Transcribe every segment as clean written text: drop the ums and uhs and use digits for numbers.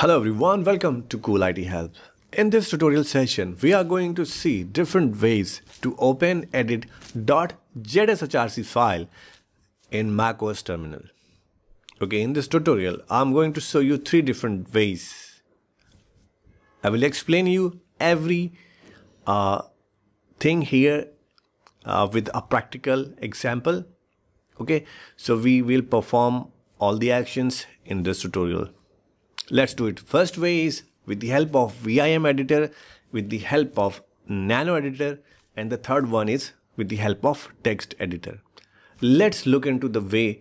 Hello everyone, welcome to Cool IT Help. In this tutorial session, we are going to see different ways to open edit .zshrc file in macOS terminal. Okay, in this tutorial, I'm going to show you three different ways. I will explain you every thing here with a practical example. Okay, so we will perform all the actions in this tutorial. Let's do it. First way is with the help of VIM editor, with the help of nano editor, and the third one is with the help of text editor. Let's look into the way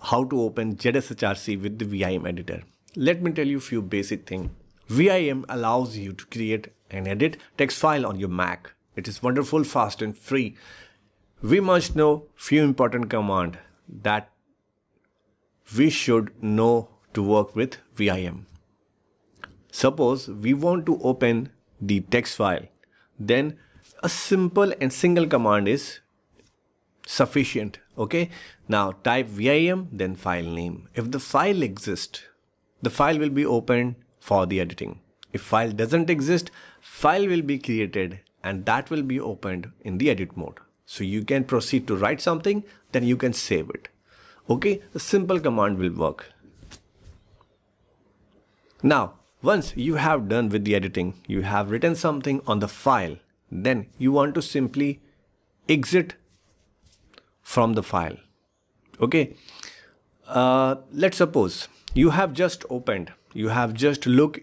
how to open zshrc with the VIM editor. Let me tell you a few basic things. VIM allows you to create and edit text file on your Mac. It is wonderful, fast and free. We must know few important commands that we should know to work with VIM. Suppose we want to open the text file, then a simple and single command is sufficient. Okay, now type VIM, then file name. If the file exists, the file will be opened for the editing. If file doesn't exist, file will be created and that will be opened in the edit mode. So you can proceed to write something, then you can save it. Okay, a simple command will work. Now, once you have done with the editing, you have written something on the file, then you want to simply exit from the file. Okay, let's suppose you have just opened, you have just looked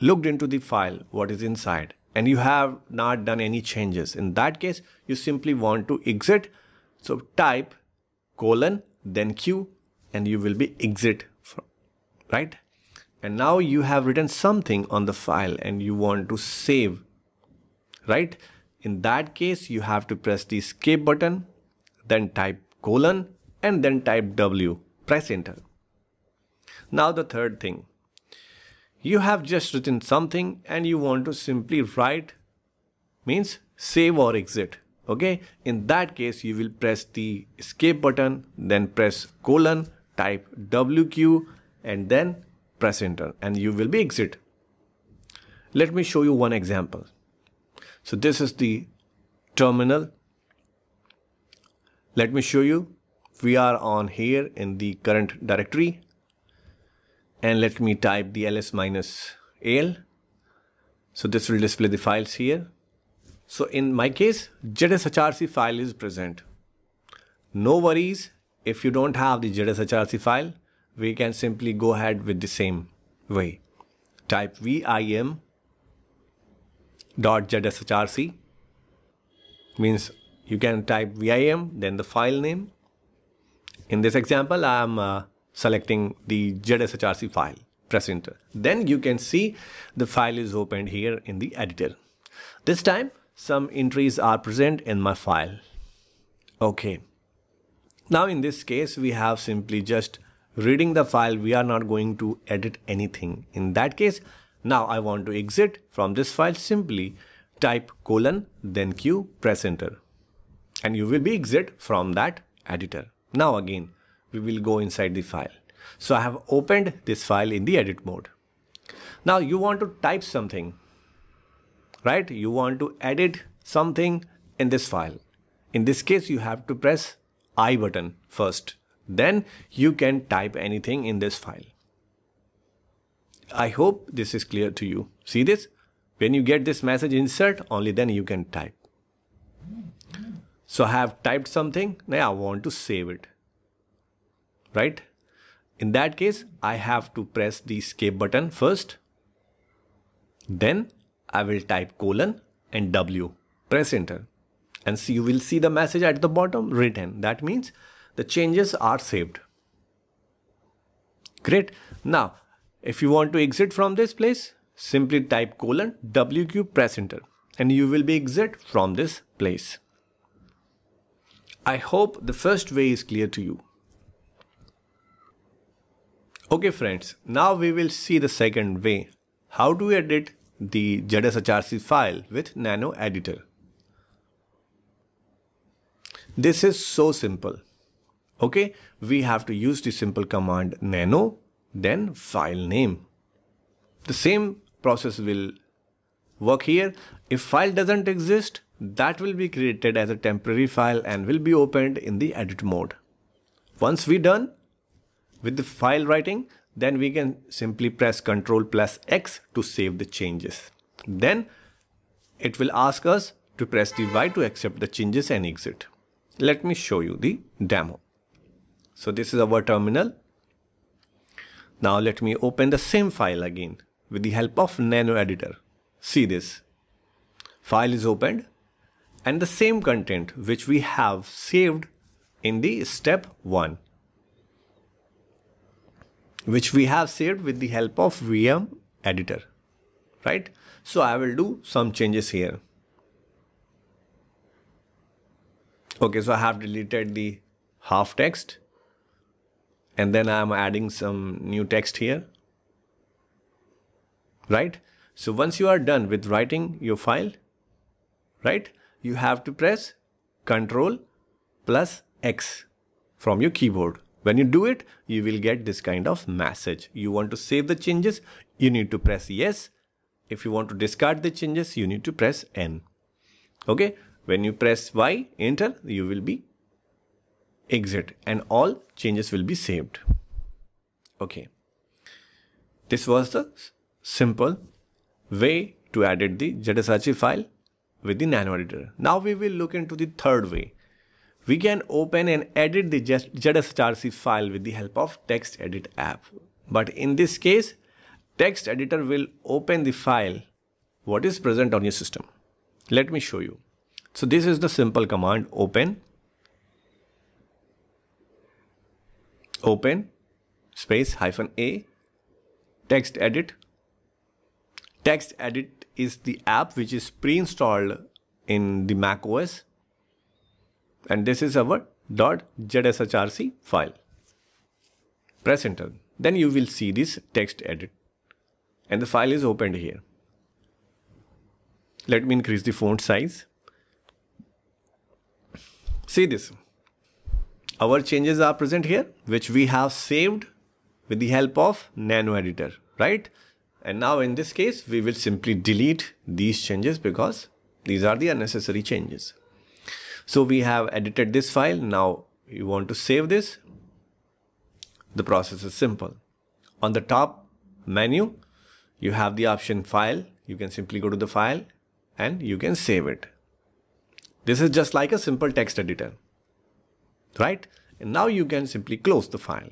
into the file, what is inside, and you have not done any changes. In that case, you simply want to exit. So type colon, then Q, and you will be exit from, right? And now you have written something on the file and you want to save, right? In that case, you have to press the escape button, then type colon and then type W, press enter. Now the third thing, you have just written something and you want to simply write, means save or exit. Okay, in that case, you will press the escape button, then press colon, type WQ and then press enter and you will be exit. Let me show you one example. So this is the terminal. Let me show you. We are on here in the current directory. And let me type the ls -al. So this will display the files here. So in my case, zshrc file is present. No worries if you don't have the zshrc file. We can simply go ahead with the same way. Type vim.zshrc, means you can type vim, then the file name. In this example, I am selecting the zshrc file, press enter. Then you can see the file is opened here in the editor. This time, some entries are present in my file. Okay. Now in this case, we have simply just reading the file, we are not going to edit anything. In that case, now I want to exit from this file, simply type colon, then Q, press enter. And you will be exit from that editor. Now again, we will go inside the file. So I have opened this file in the edit mode. Now you want to type something, right? You want to edit something in this file. In this case, you have to press I button first. Then you can type anything in this file. I hope this is clear to you. See this? When you get this message insert, only then you can type. So I have typed something. Now I want to save it, right? In that case, I have to press the escape button first. Then I will type colon and W, press enter. And so you will see the message at the bottom written. That means the changes are saved. Great. Now, if you want to exit from this place, simply type colon, WQ, press enter, and you will be exit from this place. I hope the first way is clear to you. Okay, friends, now we will see the second way. How do we edit the zshrc file with nano editor? This is so simple. Okay, we have to use the simple command nano, then file name. The same process will work here. If file doesn't exist, that will be created as a temporary file and will be opened in the edit mode. Once we're done with the file writing, then we can simply press Ctrl+X to save the changes. Then it will ask us to press the Y to accept the changes and exit. Let me show you the demo. So this is our terminal. Now let me open the same file again with the help of Nano editor. See this. File is opened and the same content which we have saved in the step 1, which we have saved with the help of VIM editor, right? So I will do some changes here. Okay, so I have deleted the half text and then I am adding some new text here, right? So once you are done with writing your file, right, you have to press Ctrl+X from your keyboard. When you do it, you will get this kind of message. You want to save the changes, you need to press yes. If you want to discard the changes, you need to press N. Okay, when you press Y, enter, you will be exit and all changes will be saved. Okay, this was the simple way to edit the zshrc file with the Nano editor. Now we will look into the third way. We can open and edit the zshrc file with the help of TextEdit app. But in this case, text editor will open the file what is present on your system. Let me show you. So this is the simple command open space -a TextEdit. TextEdit is the app which is pre-installed in the macOS, and this is our .zshrc file. Press enter. Then you will see this TextEdit. And the file is opened here. Let me increase the font size. See this. Our changes are present here, which we have saved with the help of Nano editor, right? And now in this case, we will simply delete these changes because these are the unnecessary changes. So we have edited this file. Now you want to save this. The process is simple. On the top menu, you have the option file. You can simply go to the file and you can save it. This is just like a simple text editor, right? And now you can simply close the file.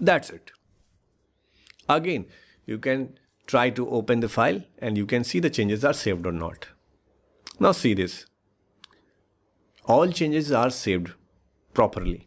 That's it. Again, you can try to open the file and you can see the changes are saved or not. Now see this. All changes are saved properly.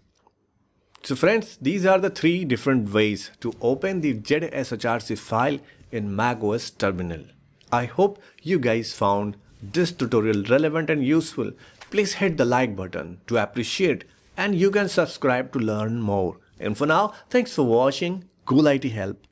So friends, these are the 3 different ways to open the zshrc file in macOS terminal. I hope you guys found this tutorial relevant and useful. Please hit the like button to appreciate, and you can subscribe to learn more. And for now, thanks for watching Cool IT Help.